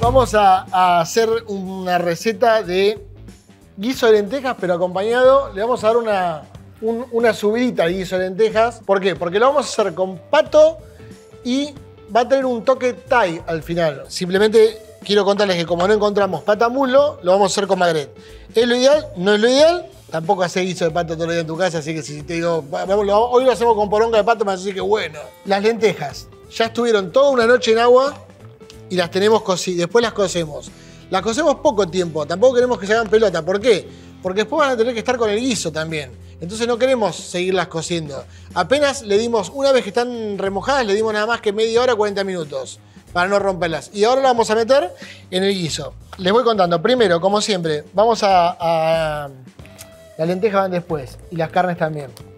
Vamos a hacer una receta de guiso de lentejas, pero acompañado le vamos a dar una subidita de guiso de lentejas. ¿Por qué? Porque lo vamos a hacer con pato y va a tener un toque thai al final. Simplemente quiero contarles que como no encontramos pata muslo, lo vamos a hacer con magret. ¿Es lo ideal? No es lo ideal. Tampoco haces guiso de pato todo el día en tu casa, así que si te digo, hoy lo hacemos con poronga de pato, me vas a decir que bueno. Las lentejas ya estuvieron toda una noche en agua y las tenemos cocidas. Después las cocemos. Las cocemos poco tiempo, tampoco queremos que se hagan pelota. ¿Por qué? Porque después van a tener que estar con el guiso también. Entonces no queremos seguirlas cociendo. Apenas le dimos, una vez que están remojadas, le dimos nada más que media hora, 40 minutos. Para no romperlas. Y ahora la vamos a meter en el guiso. Les voy contando. Primero, como siempre, vamos a... Las lentejas van después. Y las carnes también.